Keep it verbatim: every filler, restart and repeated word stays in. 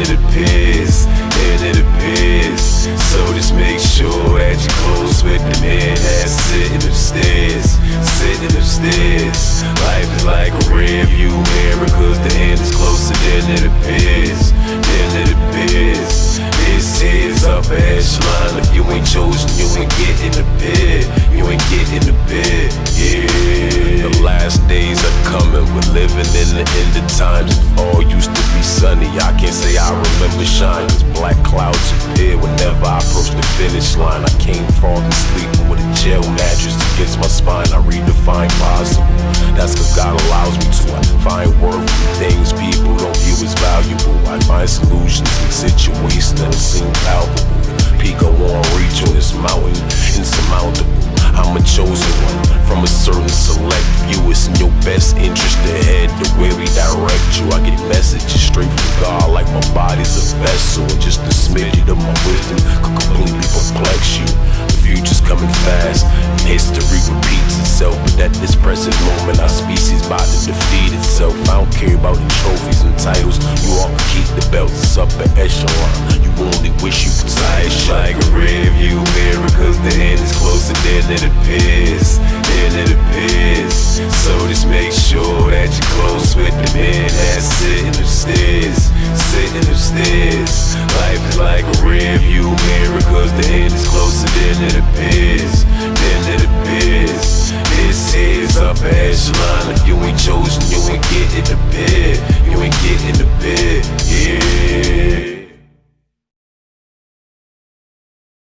it appears, and it appears. So just make sure that you close with the man that's sitting upstairs, sitting upstairs. Life is like a rear view mirror, cause the end is closer than it appears, than it appears. This here is upper echelon. If you ain't chosen, you ain't getting the bid, you ain't getting the bid, yeah. The last days are coming, we're living in the end of times. All used to be sunny, I can't say I remember shine, cause black clouds appear whenever I approach the finish line. I came from sleeping with a jail mattress against my spine. I redefine possible, that's cause God allows me to. I find worth in things people don't view as valuable. I find solutions in situations that seem palpable. Pico on reach on this mountain, insurmountable. I'm a chosen one from a certain select view. It's in your best interest to head to where we direct you. I get messages straight from God like my body's a vessel, and just a smidget of my wisdom could completely perplex you. The future's coming fast, and history repeats itself, but at this present moment our species about to defeat itself. I don't care about the trophies and titles, you all can keep the belts up at echelon. You only wish you could tie it shut. Like a rearview mirror, cause the end is closer than it appears, than it appears. So just make sure that you're close with the man that's sitting upstairs, sitting upstairs.